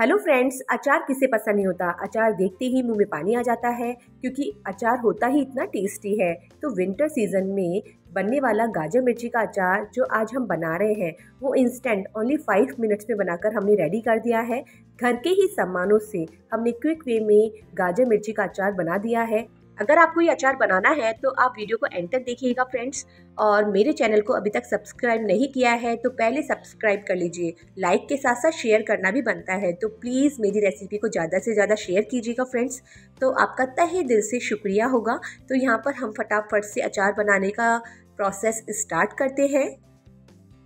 Hello friends, अचार किसे पसंद नहीं होता। अचार देखते ही मुंह में पानी आ जाता है क्योंकि अचार होता ही इतना टेस्टी है। तो विंटर सीजन में बनने वाला गाजर मिर्ची का अचार जो आज हम बना रहे हैं वो इंस्टेंट ओनली 5 मिनट्स में बनाकर हमने रेडी कर दिया है। घर के ही सामानों से हमने क्विक वे में गाजर मिर्ची का अचार बना दिया है। अगर आपको ये अचार बनाना है तो आप वीडियो को एंड तक देखिएगा फ्रेंड्स, और मेरे चैनल को अभी तक सब्सक्राइब नहीं किया है तो पहले सब्सक्राइब कर लीजिए। लाइक के साथ साथ शेयर करना भी बनता है, तो प्लीज़ मेरी रेसिपी को ज़्यादा से ज़्यादा शेयर कीजिएगा फ्रेंड्स, तो आपका तहे दिल से शुक्रिया होगा। तो यहाँ पर हम फटाफट से अचार बनाने का प्रोसेस स्टार्ट करते हैं।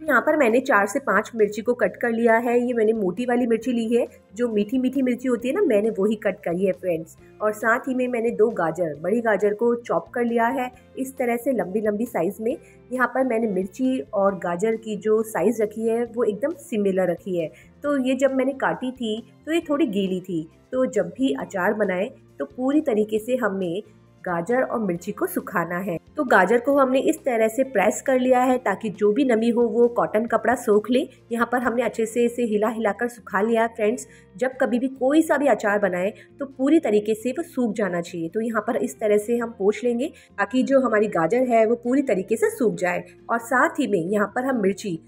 यहाँ पर मैंने 4 से 5 मिर्ची को कट कर लिया है। ये मैंने मोटी वाली मिर्ची ली है, जो मीठी मीठी मिर्ची होती है ना, मैंने वही कट करी है फ्रेंड्स। और साथ ही में मैंने 2 गाजर, बड़ी गाजर को चॉप कर लिया है इस तरह से लंबी लंबी साइज़ में। यहाँ पर मैंने मिर्ची और गाजर की जो साइज़ रखी है वो एकदम सिमिलर रखी है। तो ये जब मैंने काटी थी तो ये थोड़ी गीली थी, तो जब भी अचार बनाएँ तो पूरी तरीके से हमें गाजर और मिर्ची को सुखाना है। तो गाजर को हमने इस तरह से प्रेस कर लिया है ताकि जो भी नमी हो वो कॉटन कपड़ा सोख ले। यहाँ पर हमने अच्छे से इसे हिला हिला कर सुखा लिया है फ्रेंड्स। जब कभी भी कोई सा भी अचार बनाएं तो पूरी तरीके से वो सूख जाना चाहिए। तो यहाँ पर इस तरह से हम पोंछ लेंगे ताकि जो हमारी गाजर है वो पूरी तरीके से सूख जाए। और साथ ही में यहाँ पर हम मिर्ची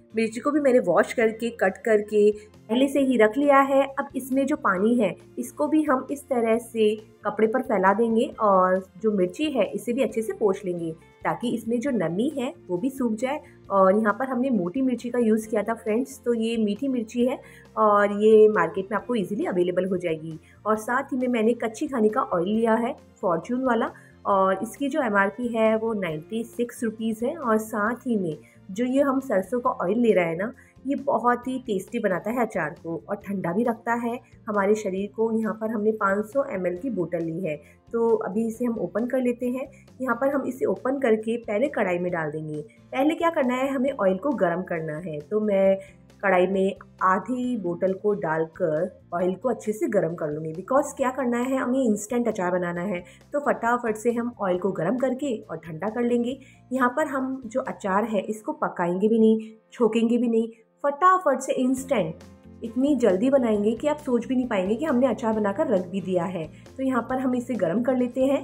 को भी मैंने वॉश करके कट करके पहले से ही रख लिया है। अब इसमें जो पानी है इसको भी हम इस तरह से कपड़े पर फैला देंगे और जो मिर्ची है इसे भी अच्छे से पोंछ लेंगे ताकि इसमें जो नमी है वो भी सूख जाए। और यहाँ पर हमने मोटी मिर्ची का यूज़ किया था फ्रेंड्स, तो ये मीठी मिर्ची है और ये मार्केट में आपको इजीली अवेलेबल हो जाएगी। और साथ ही में मैंने कच्ची घानी का ऑयल लिया है, फॉर्च्यून वाला, और इसकी जो MRP है वो 96 रुपीज़ है। और साथ ही में जो ये हम सरसों का ऑयल ले रहे हैं ना, ये बहुत ही टेस्टी बनाता है अचार को और ठंडा भी रखता है हमारे शरीर को। यहाँ पर हमने 500 ml की बोतल ली है, तो अभी इसे हम ओपन कर लेते हैं। यहाँ पर हम इसे ओपन करके पहले कढ़ाई में डाल देंगे। पहले क्या करना है, हमें ऑयल को गर्म करना है। तो मैं कढ़ाई में आधी बोतल को डालकर ऑयल को अच्छे से गर्म कर लूँगी, बिकॉज़ क्या करना है, हमें इंस्टेंट अचार बनाना है। तो फटाफट से हम ऑयल को गर्म करके और ठंडा कर लेंगे। यहाँ पर हम जो अचार है इसको पकाएंगे भी नहीं, छोकेंगे भी नहीं, फटाफट से इंस्टेंट इतनी जल्दी बनाएंगे कि आप सोच भी नहीं पाएंगे कि हमने अचार बनाकर रख भी दिया है। तो यहाँ पर हम इसे गर्म कर लेते हैं।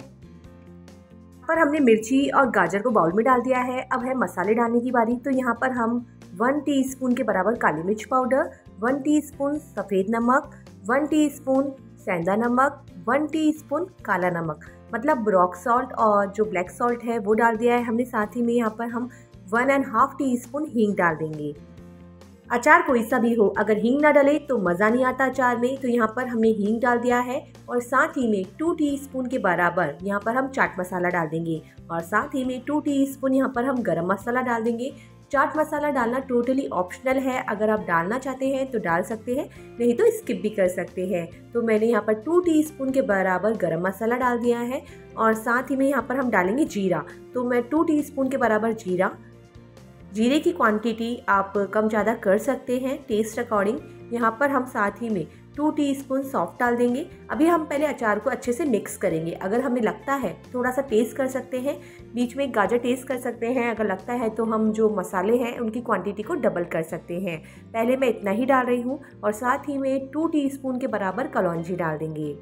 पर हमने मिर्ची और गाजर को बाउल में डाल दिया है। अब है मसाले डालने की बारी। तो यहाँ पर हम 1 टीस्पून के बराबर काली मिर्च पाउडर, 1 टीस्पून सफ़ेद नमक, 1 टीस्पून सेंधा नमक, 1 टीस्पून काला नमक, मतलब रॉक सॉल्ट और जो ब्लैक सॉल्ट है वो डाल दिया है हमने। साथ ही में यहाँ पर हम 1.5 टीस्पून हींग डाल देंगे। अचार कोई सा भी हो, अगर हींग ना डाले तो मज़ा नहीं आता अचार में। तो यहाँ पर हमने हींग डाल दिया है। और साथ ही में 2 टीस्पून के बराबर यहाँ पर हम चाट मसाला डाल देंगे। और साथ ही में 2 टीस्पून यहाँ पर हम गरम मसाला डाल देंगे। चाट मसाला डालना टोटली ऑप्शनल है, अगर आप डालना चाहते हैं तो डाल सकते हैं, नहीं तो स्किप भी कर सकते हैं। तो मैंने यहाँ पर 2 टीस्पून के बराबर गरम मसाला डाल दिया है। और साथ ही में यहाँ पर हम डालेंगे जीरा। तो मैं 2 टीस्पून के बराबर जीरे की क्वांटिटी आप कम ज़्यादा कर सकते हैं टेस्ट अकॉर्डिंग। यहाँ पर हम साथ ही में 2 टीस्पून सौंफ डाल देंगे। अभी हम पहले अचार को अच्छे से मिक्स करेंगे। अगर हमें लगता है, थोड़ा सा टेस्ट कर सकते हैं, बीच में एक गाजर टेस्ट कर सकते हैं। अगर लगता है तो हम जो मसाले हैं उनकी क्वांटिटी को डबल कर सकते हैं। पहले मैं इतना ही डाल रही हूँ। और साथ ही में 2 टीस्पून के बराबर कलौंजी डाल देंगे।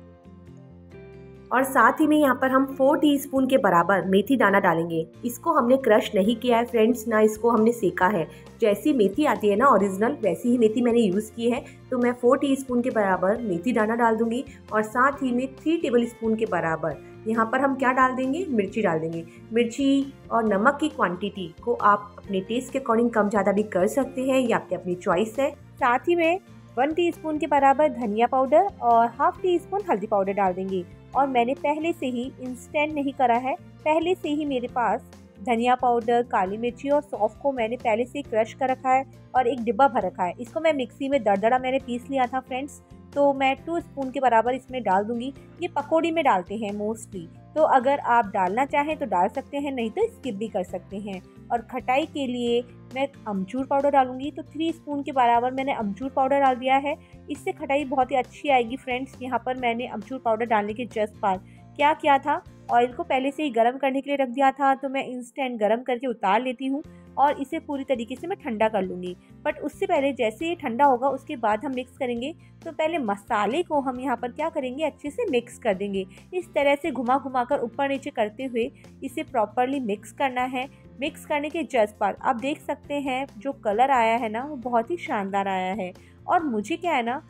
और साथ ही में यहाँ पर हम 4 टीस्पून के बराबर मेथी दाना डालेंगे। इसको हमने क्रश नहीं किया है फ्रेंड्स, ना इसको हमने सेका है। जैसी मेथी आती है ना ओरिजिनल, वैसी ही मेथी मैंने यूज़ की है। तो मैं 4 टीस्पून के बराबर मेथी दाना डाल दूँगी। और साथ ही में 3 टेबल स्पून के बराबर यहाँ पर हम क्या डाल देंगे, मिर्ची डाल देंगे। मिर्ची और नमक की क्वांटिटी को आप अपने टेस्ट के अकॉर्डिंग कम ज़्यादा भी कर सकते हैं, ये आपकी अपनी चॉइस है। साथ ही में 1 टीस्पून के बराबर धनिया पाउडर और 1/2 टीस्पून हल्दी पाउडर डाल देंगे। और मैंने पहले से ही इंस्टेंट नहीं करा है, पहले से ही मेरे पास धनिया पाउडर, काली मिर्ची और सौंफ को मैंने पहले से क्रश कर रखा है और एक डिब्बा भर रखा है। इसको मैं मिक्सी में दरदरा मैंने पीस लिया था फ्रेंड्स। तो मैं 2 स्पून के बराबर इसमें डाल दूंगी। ये पकौड़ी में डालते हैं मोस्टली, तो अगर आप डालना चाहें तो डाल सकते हैं, नहीं तो स्किप भी कर सकते हैं। और खटाई के लिए मैं अमचूर पाउडर डालूंगी। तो 3 स्पून के बराबर मैंने अमचूर पाउडर डाल दिया है। इससे खटाई बहुत ही अच्छी आएगी फ्रेंड्स। यहाँ पर मैंने अमचूर पाउडर डालने के जस्ट बाद क्या किया था, ऑयल को पहले से ही गर्म करने के लिए रख दिया था, तो मैं इंस्टेंट गर्म करके उतार लेती हूँ। और इसे पूरी तरीके से मैं ठंडा कर लूँगी। बट उससे पहले जैसे ये ठंडा होगा उसके बाद हम मिक्स करेंगे, तो पहले मसाले को हम यहाँ पर क्या करेंगे, अच्छे से मिक्स कर देंगे। इस तरह से घुमा घुमा कर ऊपर नीचे करते हुए इसे प्रॉपरली मिक्स करना है। मिक्स करने के जस्ट बाद आप देख सकते हैं जो कलर आया है ना वो बहुत ही शानदार आया है। और मुझे क्या है ना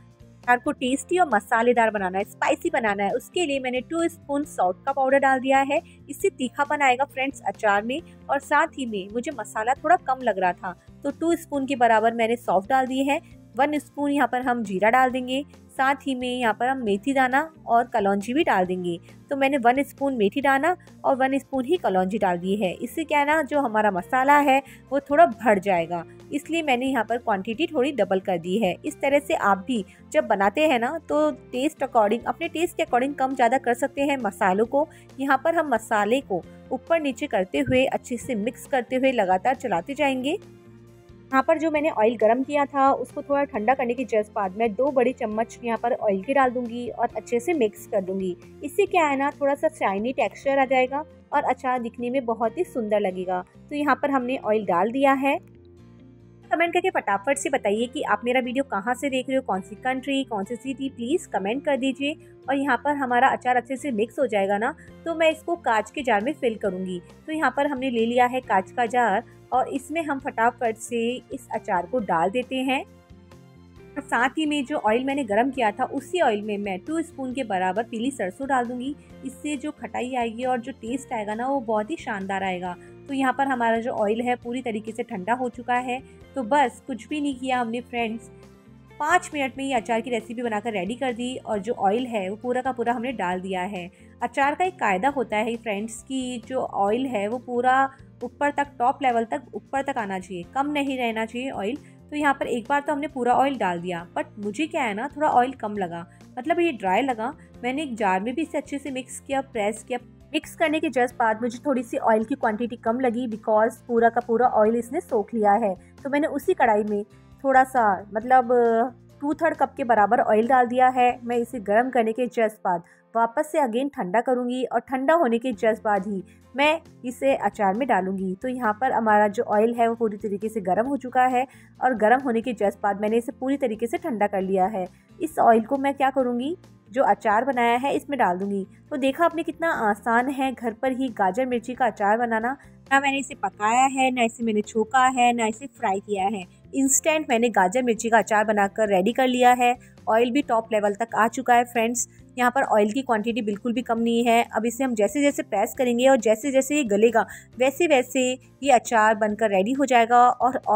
दाल को टेस्टी और मसालेदार बनाना है, स्पाइसी बनाना है, उसके लिए मैंने 2 स्पून सॉल्ट का पाउडर डाल दिया है। इससे तीखापन आएगा फ्रेंड्स अचार में। और साथ ही में मुझे मसाला थोड़ा कम लग रहा था तो 2 स्पून के बराबर मैंने सौंफ डाल दी है। 1 स्पून यहाँ पर हम जीरा डाल देंगे, साथ ही में यहाँ पर हम मेथी दाना और कलौंजी भी डाल देंगे। तो मैंने 1 स्पून मेथी दाना और 1 स्पून ही कलौंजी डाल दी है। इससे क्या है ना जो हमारा मसाला है वो थोड़ा भर जाएगा, इसलिए मैंने यहाँ पर क्वांटिटी थोड़ी डबल कर दी है। इस तरह से आप भी जब बनाते हैं ना तो टेस्ट अकॉर्डिंग, अपने टेस्ट के अकॉर्डिंग कम ज़्यादा कर सकते हैं मसालों को। यहाँ पर हम मसाले को ऊपर नीचे करते हुए अच्छे से मिक्स करते हुए लगातार चलाते जाएंगे। यहाँ पर जो मैंने ऑयल गरम किया था उसको थोड़ा ठंडा करने के जस्ट बाद मैं 2 बड़े चम्मच यहाँ पर ऑयल के डाल दूँगी और अच्छे से मिक्स कर दूँगी। इससे क्या है ना थोड़ा सा शाइनी टेक्सचर आ जाएगा और अचार दिखने में बहुत ही सुंदर लगेगा। तो यहाँ पर हमने ऑयल डाल दिया है। कमेंट करके फटाफट से बताइए कि आप मेरा वीडियो कहाँ से देख रहे हो, कौन सी कंट्री, कौन सी सिटी, प्लीज़ कमेंट कर दीजिए। और यहाँ पर हमारा अचार अच्छे से मिक्स हो जाएगा ना तो मैं इसको कांच के जार में फिल करूँगी। तो यहाँ पर हमने ले लिया है कांच का जार और इसमें हम फटाफट से इस अचार को डाल देते हैं। साथ ही में जो ऑयल मैंने गरम किया था उसी ऑयल में मैं 2 स्पून के बराबर पीली सरसों डाल दूँगी। इससे जो खटाई आएगी और जो टेस्ट आएगा ना वो बहुत ही शानदार आएगा। तो यहाँ पर हमारा जो ऑयल है पूरी तरीके से ठंडा हो चुका है। तो बस कुछ भी नहीं किया हमने फ्रेंड्स, 5 मिनट में ये अचार की रेसिपी बनाकर रेडी कर दी। और जो ऑयल है वो पूरा का पूरा हमने डाल दिया है। अचार का एक कायदा होता है फ्रेंड्स कि जो ऑयल है वो पूरा ऊपर तक, टॉप लेवल तक ऊपर तक आना चाहिए, कम नहीं रहना चाहिए ऑयल। तो यहाँ पर एक बार तो हमने पूरा ऑयल डाल दिया, बट मुझे क्या है ना थोड़ा ऑयल कम लगा, मतलब ये ड्राई लगा। मैंने एक जार में भी इसे अच्छे से मिक्स किया, प्रेस किया। मिक्स करने के जस्ट बाद मुझे थोड़ी सी ऑयल की क्वांटिटी कम लगी बिकॉज पूरा का पूरा ऑयल इसने सोख लिया है। तो मैंने उसी कढ़ाई में थोड़ा सा, मतलब 2/3 कप के बराबर ऑयल डाल दिया है। मैं इसे गर्म करने के जस्ट बाद वापस से अगेन ठंडा करूँगी और ठंडा होने के जस्ट बाद ही मैं इसे अचार में डालूँगी। तो यहाँ पर हमारा जो ऑयल है वो पूरी तरीके से गर्म हो चुका है और गर्म होने के जस्ट बाद मैंने इसे पूरी तरीके से ठंडा कर लिया है। इस ऑयल को मैं क्या करूँगी, जो अचार बनाया है इसमें डाल दूँगी। तो देखा आपने कितना आसान है घर पर ही गाजर मिर्ची का अचार बनाना। ना मैंने इसे पकाया है, ना इसे मैंने छोका है, ना इसे फ्राई किया है। इंस्टेंट मैंने गाजर मिर्ची का अचार बनाकर रेडी कर लिया है। ऑयल भी टॉप लेवल तक आ चुका है फ्रेंड्स। यहाँ पर ऑयल की क्वांटिटी बिल्कुल भी कम नहीं है। अब इसे हम जैसे जैसे प्रेस करेंगे और जैसे जैसे ये गलेगा वैसे वैसे ये अचार बनकर रेडी हो जाएगा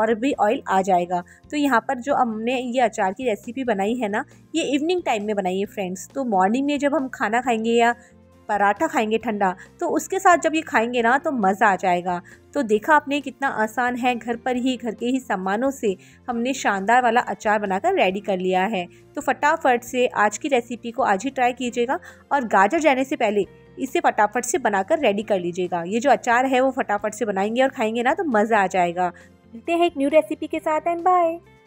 और भी ऑयल आ जाएगा। तो यहाँ पर जो हमने ये अचार की रेसिपी बनाई है ना ये इवनिंग टाइम में बनाई है फ्रेंड्स। तो मॉर्निंग में जब हम खाना खाएंगे या पराठा खाएंगे ठंडा, तो उसके साथ जब ये खाएंगे ना तो मज़ा आ जाएगा। तो देखा आपने कितना आसान है, घर पर ही, घर के ही सामानों से हमने शानदार वाला अचार बनाकर रेडी कर लिया है। तो फटाफट से आज की रेसिपी को आज ही ट्राई कीजिएगा और गाजर जाने से पहले इसे फटाफट से बनाकर रेडी कर लीजिएगा। ये जो अचार है वो फटाफट से बनाएंगे और खाएंगे ना तो मज़ा आ जाएगा। मिलते हैं एक न्यू रेसिपी के साथ, एंड बाय।